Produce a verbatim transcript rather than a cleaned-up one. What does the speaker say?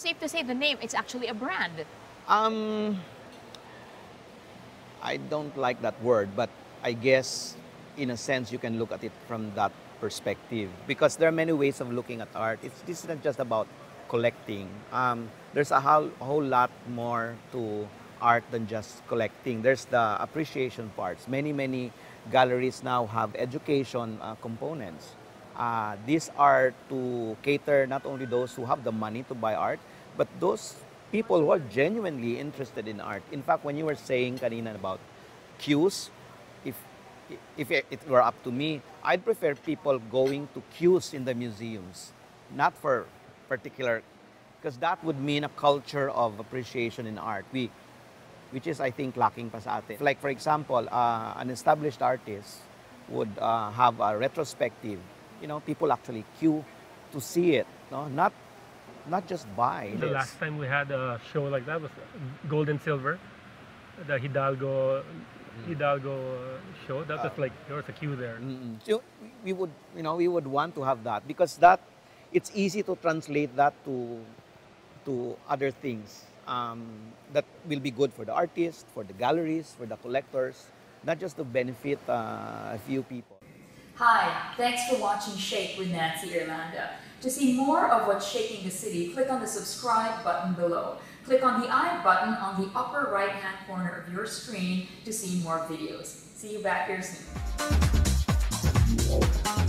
safe to say the name, it's actually a brand. Um, I don't like that word, but I guess in a sense you can look at it from that perspective, because there are many ways of looking at art. It's, this isn't just about collecting. Um, there's a whole, whole lot more to art than just collecting. There's the appreciation parts. Many, many galleries now have education uh, components. Uh, these are to cater not only those who have the money to buy art, but those people who are genuinely interested in art. In fact, when you were saying kanina about queues, if, if it were up to me, I'd prefer people going to queues in the museums, not for particular, because that would mean a culture of appreciation in art, we, which is, I think, lacking pa sa atin. Like, for example, uh, an established artist would uh, have a retrospective. You know, people actually queue to see it, no? not, not just buy. The this. last time we had a show like that was Gold and Silver, the Hidalgo, Hidalgo show. That was uh, like, there was a queue there. Mm-mm. So we would, you know, we would want to have that, because that, it's easy to translate that to, to other things um, that will be good for the artists, for the galleries, for the collectors, not just to benefit uh, a few people. Hi, thanks for watching Shake with Nancy Irlanda. To see more of what's shaking the city, click on the subscribe button below. Click on the I button on the upper right-hand corner of your screen to see more videos. See you back here soon.